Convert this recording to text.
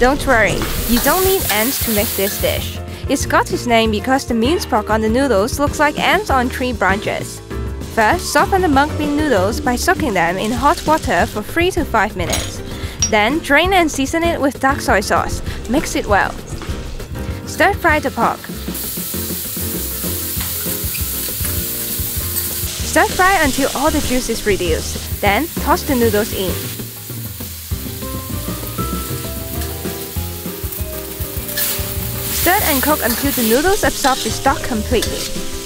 Don't worry, you don't need ants to make this dish. It's got its name because the beanstalk on the noodles looks like ants on tree branches. First, soften the mung bean noodles by soaking them in hot water for 3 to 5 minutes. Then, drain and season it with dark soy sauce. Mix it well. Stir-fry the pork. Stir-fry until all the juice is reduced. Then, toss the noodles in. Stir and cook until the noodles absorb the stock completely.